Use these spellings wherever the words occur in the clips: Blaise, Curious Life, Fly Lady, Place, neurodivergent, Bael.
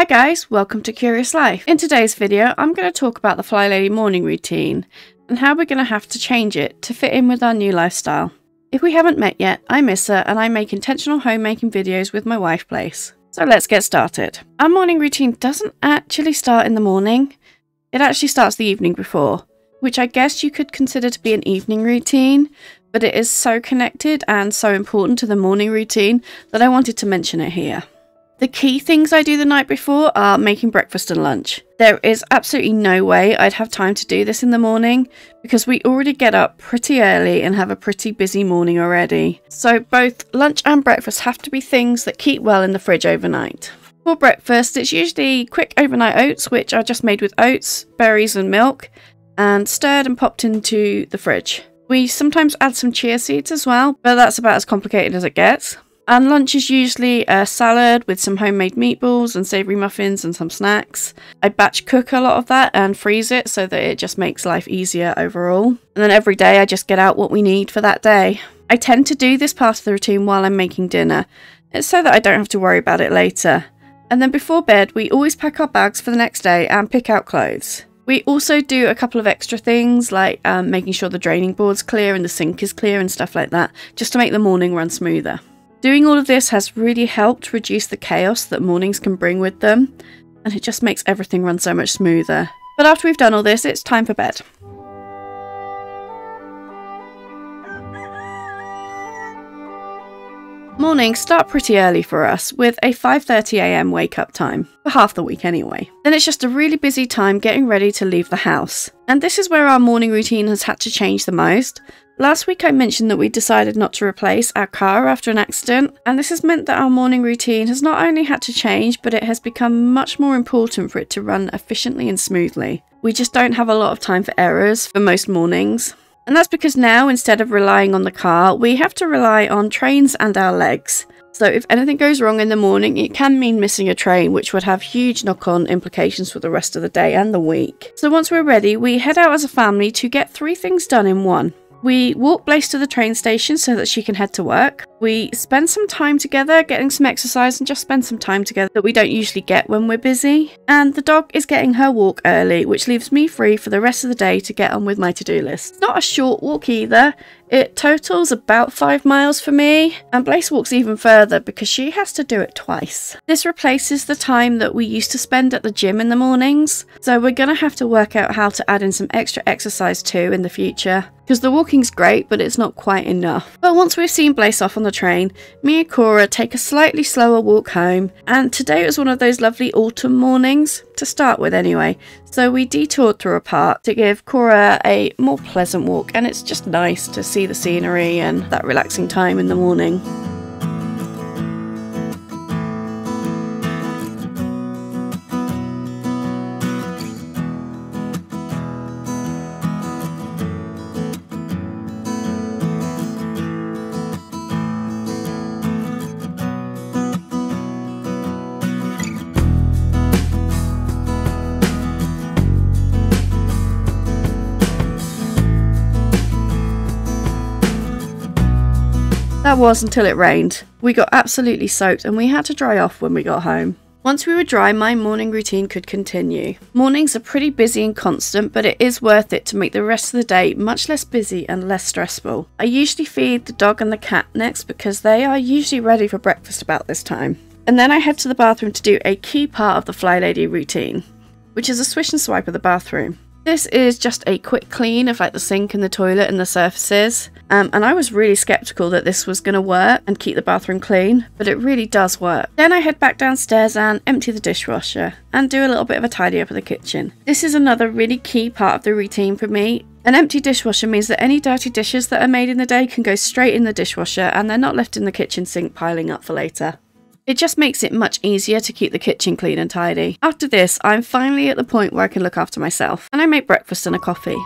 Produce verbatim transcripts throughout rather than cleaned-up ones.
Hi guys, welcome to Curious Life. In today's video I'm going to talk about the Fly Lady morning routine and how we're going to have to change it to fit in with our new lifestyle. If we haven't met yet, I miss her and I make intentional homemaking videos with my wife Place. So let's get started. Our morning routine doesn't actually start in the morning, it actually starts the evening before, which I guess you could consider to be an evening routine, but it is so connected and so important to the morning routine that I wanted to mention it here. The key things I do the night before are making breakfast and lunch. There is absolutely no way I'd have time to do this in the morning because we already get up pretty early and have a pretty busy morning already. So both lunch and breakfast have to be things that keep well in the fridge overnight. For breakfast, it's usually quick overnight oats, which are just made with oats, berries and milk and stirred and popped into the fridge. We sometimes add some chia seeds as well, but that's about as complicated as it gets. And lunch is usually a salad with some homemade meatballs and savoury muffins and some snacks. I batch cook a lot of that and freeze it so that it just makes life easier overall. And then every day I just get out what we need for that day. I tend to do this part of the routine while I'm making dinner. It's so that I don't have to worry about it later. And then before bed we always pack our bags for the next day and pick out clothes. We also do a couple of extra things like um, making sure the draining board's clear and the sink is clear and stuff like that, just to make the morning run smoother. Doing all of this has really helped reduce the chaos that mornings can bring with them, and it just makes everything run so much smoother. But after we've done all this, it's time for bed. Mornings start pretty early for us, with a five thirty a m wake up time, for half the week anyway. Then it's just a really busy time getting ready to leave the house. And this is where our morning routine has had to change the most. Last week I mentioned that we decided not to replace our car after an accident, and this has meant that our morning routine has not only had to change, but it has become much more important for it to run efficiently and smoothly. We just don't have a lot of time for errors for most mornings. And that's because now, instead of relying on the car, we have to rely on trains and our legs. So if anything goes wrong in the morning, it can mean missing a train, which would have huge knock-on implications for the rest of the day and the week. So once we're ready, we head out as a family to get three things done in one. We walk Blaise to the train station so that she can head to work. We spend some time together getting some exercise and just spend some time together that we don't usually get when we're busy. And the dog is getting her walk early, which leaves me free for the rest of the day to get on with my to-do list. It's not a short walk either. It totals about five miles for me, and Blaise walks even further because she has to do it twice. This replaces the time that we used to spend at the gym in the mornings, so we're going to have to work out how to add in some extra exercise too in the future, because the walking's great but it's not quite enough. But once we've seen Blaise off on the train, me and Cora take a slightly slower walk home, and today was one of those lovely autumn mornings, to start with anyway, so we detoured through a park to give Cora a more pleasant walk, and it's just nice to see the scenery and that relaxing time in the morning. That was until it rained. We got absolutely soaked and we had to dry off when we got home. Once we were dry, my morning routine could continue. Mornings are pretty busy and constant, but it is worth it to make the rest of the day much less busy and less stressful. I usually feed the dog and the cat next because they are usually ready for breakfast about this time. And then I head to the bathroom to do a key part of the Fly Lady routine, which is a swish and swipe of the bathroom. This is just a quick clean of like the sink and the toilet and the surfaces, um, and I was really skeptical that this was going to work and keep the bathroom clean, but it really does work. Then I head back downstairs and empty the dishwasher and do a little bit of a tidy up of the kitchen. This is another really key part of the routine for me. An empty dishwasher means that any dirty dishes that are made in the day can go straight in the dishwasher and they're not left in the kitchen sink piling up for later. It just makes it much easier to keep the kitchen clean and tidy. After this, I'm finally at the point where I can look after myself, and I make breakfast and a coffee.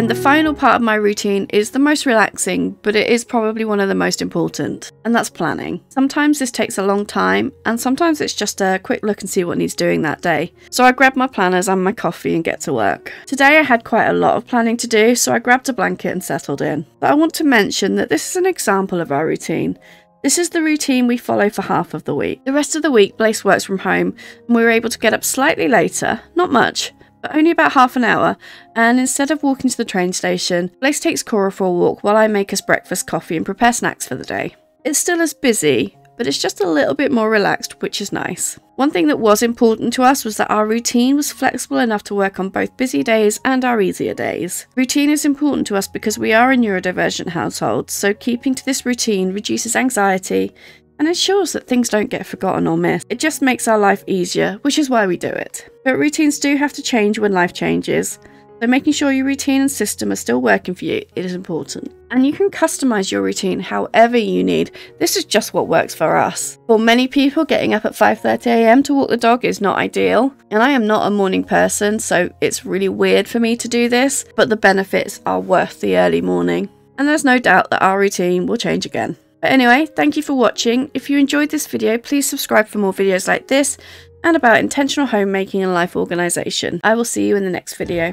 And the final part of my routine is the most relaxing, but it is probably one of the most important, and that's planning. Sometimes this takes a long time, and sometimes it's just a quick look and see what needs doing that day. So I grab my planners and my coffee and get to work. Today I had quite a lot of planning to do, so I grabbed a blanket and settled in. But I want to mention that this is an example of our routine. This is the routine we follow for half of the week. The rest of the week, Place works from home, and we were able to get up slightly later, not much, but only about half an hour, and instead of walking to the train station, Place takes Cora for a walk while I make us breakfast, coffee and prepare snacks for the day. It's still as busy, but it's just a little bit more relaxed, which is nice. One thing that was important to us was that our routine was flexible enough to work on both busy days and our easier days. Routine is important to us because we are a neurodivergent household, so keeping to this routine reduces anxiety and ensures that things don't get forgotten or missed. It just makes our life easier, which is why we do it. But routines do have to change when life changes, so making sure your routine and system are still working for you is important. And you can customize your routine however you need. This is just what works for us. For many people, getting up at five thirty a m to walk the dog is not ideal, and I am not a morning person, so it's really weird for me to do this, but the benefits are worth the early morning. And there's no doubt that our routine will change again. But anyway, thank you for watching. If you enjoyed this video, please subscribe for more videos like this and about intentional homemaking and life organisation. I will see you in the next video.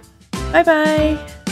Bye bye!